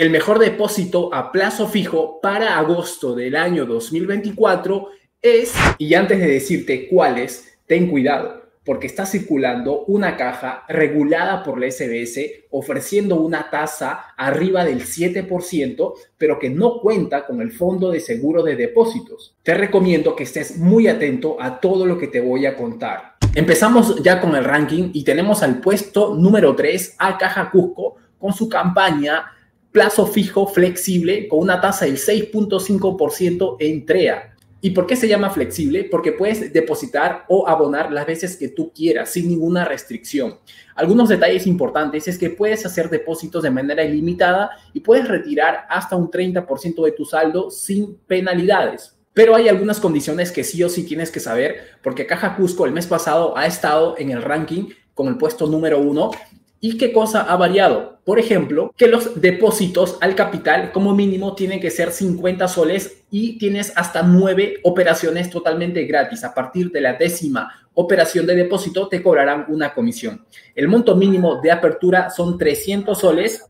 el mejor depósito a plazo fijo para agosto del año 2024 es, y antes de decirte cuál es, ten cuidado, porque está circulando una caja regulada por la SBS ofreciendo una tasa arriba del 7%, pero que no cuenta con el fondo de seguro de depósitos. Te recomiendo que estés muy atento a todo lo que te voy a contar. Empezamos ya con el ranking y tenemos al puesto número 3 a Caja Cusco con su campaña plazo fijo flexible con una tasa del 6.5% en TREA. ¿Y por qué se llama flexible? Porque puedes depositar o abonar las veces que tú quieras, sin ninguna restricción. Algunos detalles importantes es que puedes hacer depósitos de manera ilimitada y puedes retirar hasta un 30% de tu saldo sin penalidades. Pero hay algunas condiciones que sí o sí tienes que saber, porque Caja Cusco el mes pasado ha estado en el ranking con el puesto número 1. ¿Y qué cosa ha variado? Por ejemplo, que los depósitos al capital como mínimo tienen que ser 50 soles y tienes hasta 9 operaciones totalmente gratis. A partir de la 10ª operación de depósito te cobrarán una comisión. El monto mínimo de apertura son 300 soles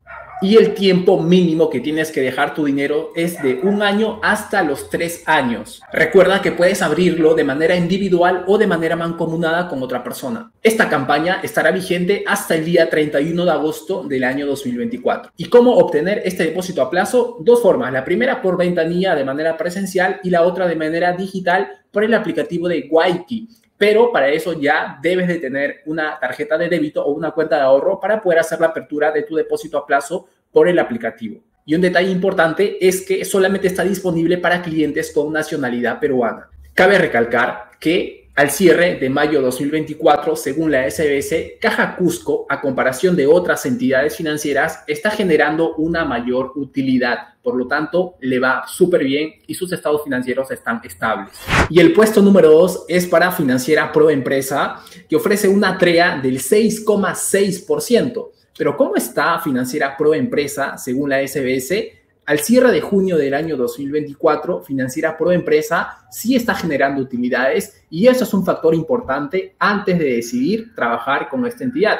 y el tiempo mínimo que tienes que dejar tu dinero es de 1 año hasta los 3 años. Recuerda que puedes abrirlo de manera individual o de manera mancomunada con otra persona. Esta campaña estará vigente hasta el día 31 de agosto del año 2024. ¿Y cómo obtener este depósito a plazo? Dos formas. La primera por ventanilla de manera presencial y la otra de manera digital por el aplicativo de Waiky. Pero para eso ya debes de tener una tarjeta de débito o una cuenta de ahorro para poder hacer la apertura de tu depósito a plazo por el aplicativo. Y un detalle importante es que solamente está disponible para clientes con nacionalidad peruana. Cabe recalcar que al cierre de mayo 2024, según la SBS, Caja Cusco, a comparación de otras entidades financieras, está generando una mayor utilidad. Por lo tanto, le va súper bien y sus estados financieros están estables. Y el puesto número 2 es para Financiera Proempresa, que ofrece una TREA del 6.6%. Pero ¿cómo está Financiera Proempresa según la SBS? Al cierre de junio del año 2024, Financiera Proempresa sí está generando utilidades y eso es un factor importante antes de decidir trabajar con esta entidad.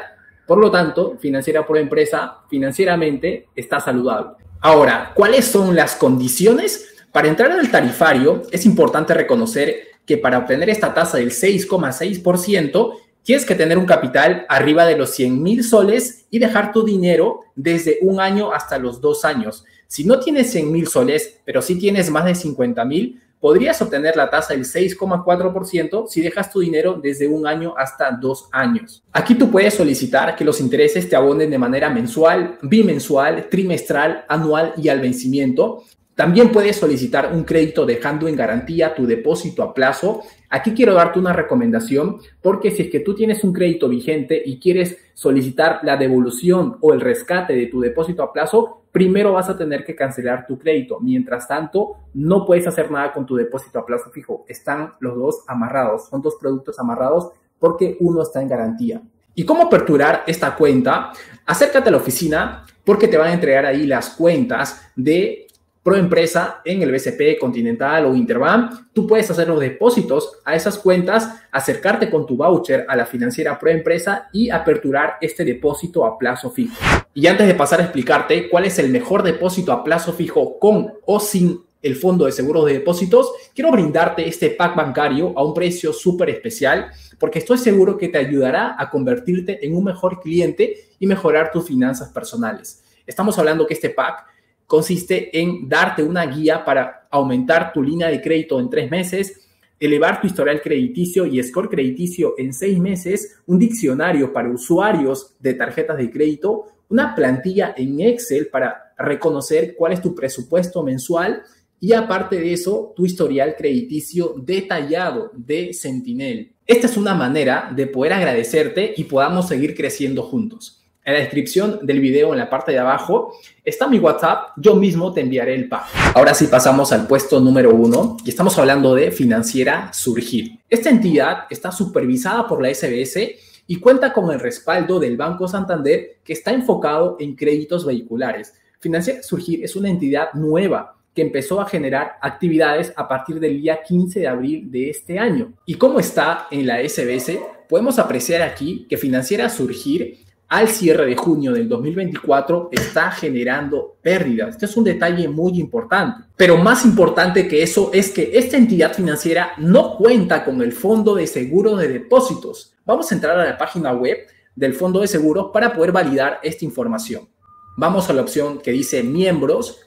Por lo tanto, Financiera Proempresa financieramente está saludable. Ahora, ¿cuáles son las condiciones? Para entrar al tarifario es importante reconocer que para obtener esta tasa del 6.6%, tienes que tener un capital arriba de los 100,000 soles y dejar tu dinero desde 1 año hasta los 2 años. Si no tienes 100,000 soles, pero sí tienes más de 50,000, podrías obtener la tasa del 6.4% si dejas tu dinero desde 1 año hasta 2 años. Aquí tú puedes solicitar que los intereses te abonen de manera mensual, bimensual, trimestral, anual y al vencimiento. También puedes solicitar un crédito dejando en garantía tu depósito a plazo. Aquí quiero darte una recomendación porque si es que tú tienes un crédito vigente y quieres solicitar la devolución o el rescate de tu depósito a plazo, primero vas a tener que cancelar tu crédito. Mientras tanto, no puedes hacer nada con tu depósito a plazo fijo. Están los dos amarrados, son 2 productos amarrados porque uno está en garantía. ¿Y cómo aperturar esta cuenta? Acércate a la oficina porque te van a entregar ahí las cuentas de Proempresa en el BCP Continental o Interbank. Tú puedes hacer los depósitos a esas cuentas, acercarte con tu voucher a la Financiera Proempresa y aperturar este depósito a plazo fijo. Y antes de pasar a explicarte cuál es el mejor depósito a plazo fijo con o sin el fondo de seguros de depósitos, quiero brindarte este pack bancario a un precio súper especial porque estoy seguro que te ayudará a convertirte en un mejor cliente y mejorar tus finanzas personales. Estamos hablando que este pack consiste en darte una guía para aumentar tu línea de crédito en 3 meses, elevar tu historial crediticio y score crediticio en 6 meses, un diccionario para usuarios de tarjetas de crédito, una plantilla en Excel para reconocer cuál es tu presupuesto mensual y aparte de eso, tu historial crediticio detallado de Sentinel. Esta es una manera de poder agradecerte y podamos seguir creciendo juntos. En la descripción del video, en la parte de abajo, está mi WhatsApp. Yo mismo te enviaré el pack. Ahora sí pasamos al puesto número 1 y estamos hablando de Financiera Surgir. Esta entidad está supervisada por la SBS y cuenta con el respaldo del Banco Santander que está enfocado en créditos vehiculares. Financiera Surgir es una entidad nueva que empezó a generar actividades a partir del día 15 de abril de este año. ¿Y cómo está en la SBS? Podemos apreciar aquí que Financiera Surgir al cierre de junio del 2024 está generando pérdidas. Este es un detalle muy importante. Pero más importante que eso es que esta entidad financiera no cuenta con el Fondo de Seguro de Depósitos. Vamos a entrar a la página web del Fondo de Seguros para poder validar esta información. Vamos a la opción que dice miembros.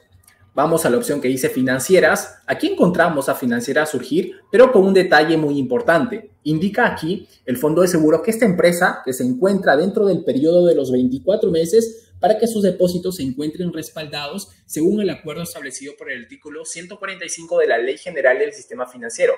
Vamos a la opción que dice financieras. Aquí encontramos a Financiera Surgir, pero con un detalle muy importante. Indica aquí el fondo de seguros que esta empresa que se encuentra dentro del periodo de los 24 meses para que sus depósitos se encuentren respaldados según el acuerdo establecido por el artículo 145 de la Ley General del Sistema Financiero.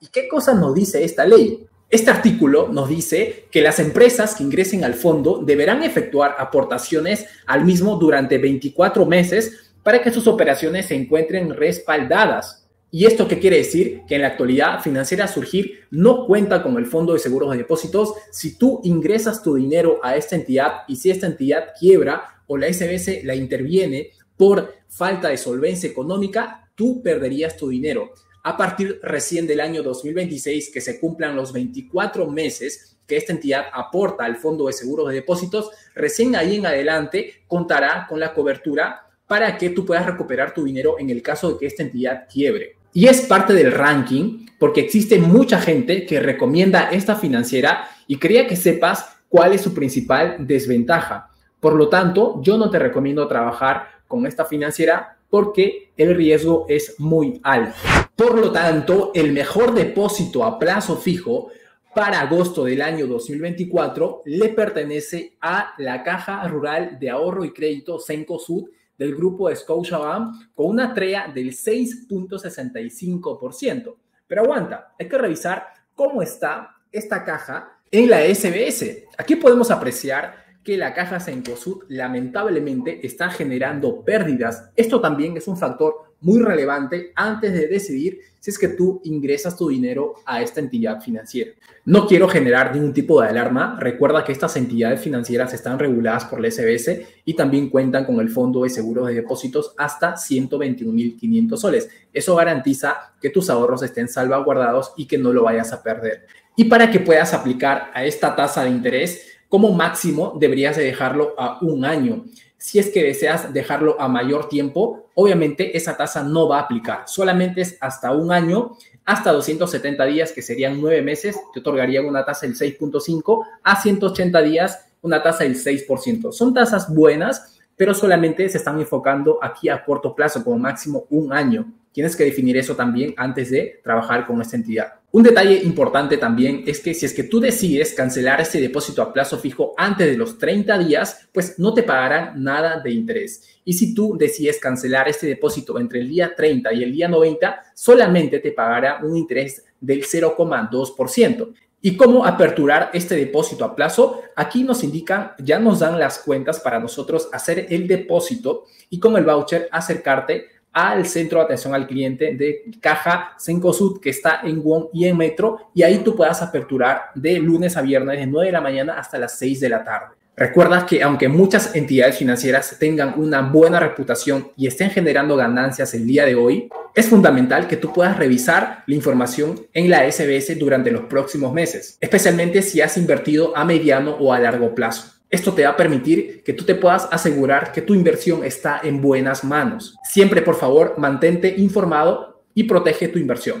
¿Y qué cosa nos dice esta ley? Este artículo nos dice que las empresas que ingresen al fondo deberán efectuar aportaciones al mismo durante 24 meses para que sus operaciones se encuentren respaldadas. ¿Y esto qué quiere decir? Que en la actualidad Financiera Surgir no cuenta con el Fondo de Seguros de Depósitos. Si tú ingresas tu dinero a esta entidad y si esta entidad quiebra o la SBS la interviene por falta de solvencia económica, tú perderías tu dinero. A partir recién del año 2026, que se cumplan los 24 meses que esta entidad aporta al Fondo de Seguros de Depósitos, recién ahí en adelante contará con la cobertura para que tú puedas recuperar tu dinero en el caso de que esta entidad quiebre. Y es parte del ranking porque existe mucha gente que recomienda esta financiera y quería que sepas cuál es su principal desventaja. Por lo tanto, yo no te recomiendo trabajar con esta financiera porque el riesgo es muy alto. Por lo tanto, el mejor depósito a plazo fijo para agosto del año 2024 le pertenece a la Caja Rural de Ahorro y Crédito Cencosud del grupo de Scotiabank con una TREA del 6.65%. Pero aguanta, hay que revisar cómo está esta caja en la SBS. Aquí podemos apreciar que la caja Cencosud lamentablemente está generando pérdidas. Esto también es un factor muy relevante antes de decidir si es que tú ingresas tu dinero a esta entidad financiera. No quiero generar ningún tipo de alarma. Recuerda que estas entidades financieras están reguladas por la SBS y también cuentan con el Fondo de Seguros de Depósitos hasta 121.500 soles. Eso garantiza que tus ahorros estén salvaguardados y que no lo vayas a perder. Y para que puedas aplicar a esta tasa de interés, como máximo deberías de dejarlo a un año. Si es que deseas dejarlo a mayor tiempo, obviamente esa tasa no va a aplicar. Solamente es hasta un año, hasta 270 días, que serían 9 meses, te otorgaría una tasa del 6.5%, a 180 días, una tasa del 6%. Son tasas buenas, pero solamente se están enfocando aquí a corto plazo, como máximo un año. Tienes que definir eso también antes de trabajar con esta entidad. Un detalle importante también es que si es que tú decides cancelar este depósito a plazo fijo antes de los 30 días, pues no te pagarán nada de interés. Y si tú decides cancelar este depósito entre el día 30 y el día 90, solamente te pagará un interés del 0.2%. ¿Y cómo aperturar este depósito a plazo? Aquí nos indican, ya nos dan las cuentas para nosotros hacer el depósito y con el voucher acercarte al centro de atención al cliente de Caja Cencosud, que está en Wong y en Metro, y ahí tú puedas aperturar de lunes a viernes de 9 de la mañana hasta las 6 de la tarde. Recuerda que aunque muchas entidades financieras tengan una buena reputación y estén generando ganancias el día de hoy, es fundamental que tú puedas revisar la información en la SBS durante los próximos meses, especialmente si has invertido a mediano o a largo plazo. Esto te va a permitir que tú te puedas asegurar que tu inversión está en buenas manos. Siempre, por favor, mantente informado y protege tu inversión.